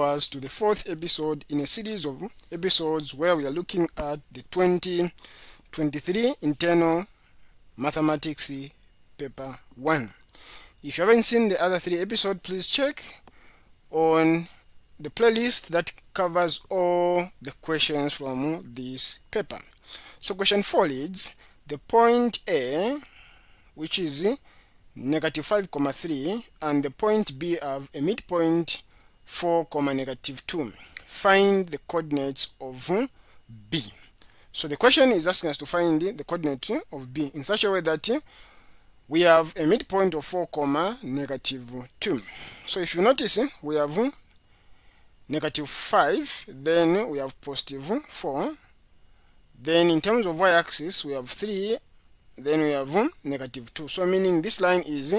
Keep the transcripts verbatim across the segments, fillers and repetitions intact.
us to the fourth episode in a series of episodes where we are looking at the twenty twenty-three internal mathematics paper one. If you haven't seen the other three episodes, please check on the playlist that covers all the questions from this paper. So question four is the point A, which is negative five comma three, and the point B of a midpoint four comma negative two. Find the coordinates of B. So the question is asking us to find the coordinate of B in such a way that we have a midpoint of four comma negative two. So if you notice, we have negative five, then we have positive four, then in terms of y-axis we have three, then we have negative two. So meaning this line is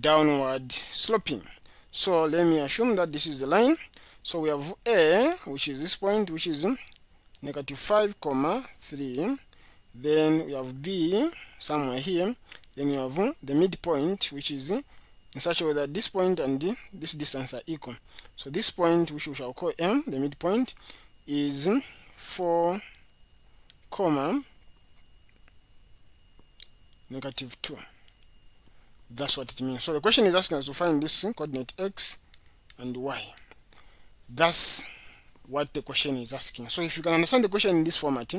downward sloping. So let me assume that this is the line. So we have A, which is this point, which is negative five comma three, then we have B somewhere here, then we have the midpoint, which is in such a way that this point and this distance are equal. So this point, which we shall call M, the midpoint, is four comma negative two. That's what it means. So the question is asking us to find this coordinate X and Y. That's what the question is asking. So if you can understand the question in this format,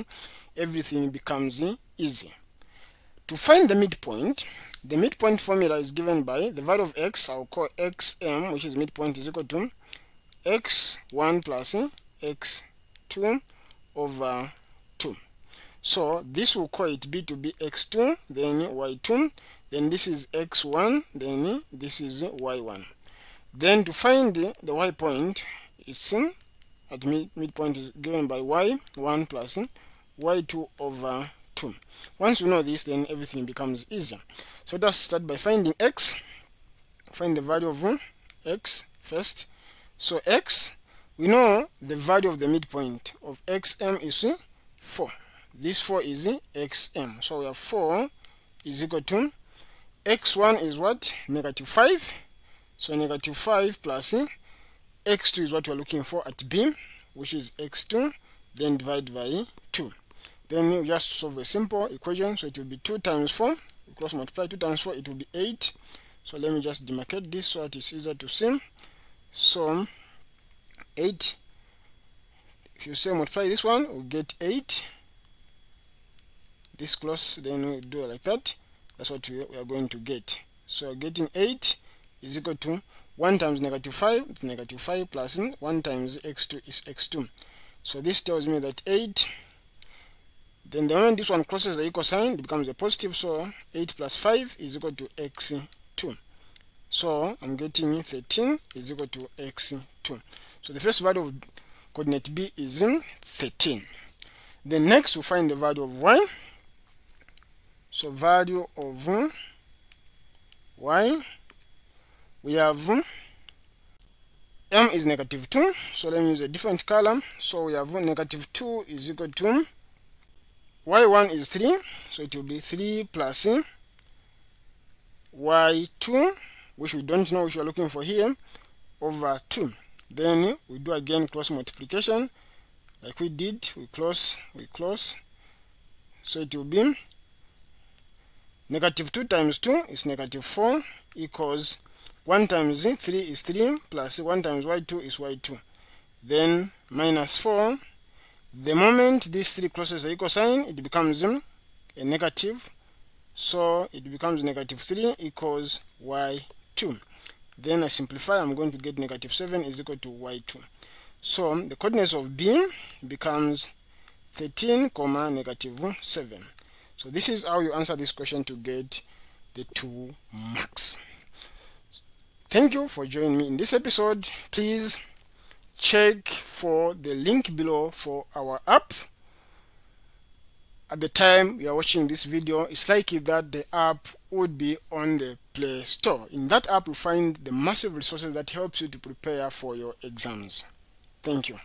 everything becomes easy. To find the midpoint, the midpoint formula is given by the value of x, I'll call xm, which is midpoint, is equal to x one plus x two over two. So this will call it B to be x two, then y two, then this is x one, then this is y one. Then to find the, the y point, it's at mid, midpoint is given by y one plus y two over two. Once you know this, then everything becomes easier. So let's start by finding x. Find the value of x first. So x, we know the value of the midpoint of xm is four. This four is xm. So we have four is equal to x one is what? Negative five. So negative five plus x two is what we are looking for at B, which is x two, then divide by two. Then you just solve a simple equation, so it will be two times four, cross multiply two times four, it will be eight. So let me just demarcate this so that it's easier to see. So eight, if you say multiply this one, we'll get eight. This close, then we do it like that. That's what we are going to get. So getting eight is equal to one times negative five, it's negative five plus one times x two is x two. So this tells me that eight, then the moment this one crosses the equal sign, it becomes a positive, so eight plus five is equal to x two. So I'm getting thirteen is equal to x two. So the first value of coordinate B is thirteen. Then next we find the value of y. So value of y, we have M is negative two, so let me use a different color. So we have negative two is equal to y one is three, so it will be three plus y two, which we don't know which we are looking for here, over two. Then we do again cross multiplication like we did, we close, we close. So it will be negative two times two is negative four, equals one times three is three, plus one times y two is y two. Then minus four. The moment these three crosses the equal sign, it becomes a negative. So it becomes negative three equals y two. Then I simplify, I'm going to get negative seven is equal to y two. So the coordinates of B becomes thirteen comma negative seven. So this is how you answer this question to get the two marks. Thank you for joining me in this episode. Please check for the link below for our app. At the time you are watching this video, it's likely that the app would be on the Play Store. In that app, you find the massive resources that helps you to prepare for your exams. Thank you.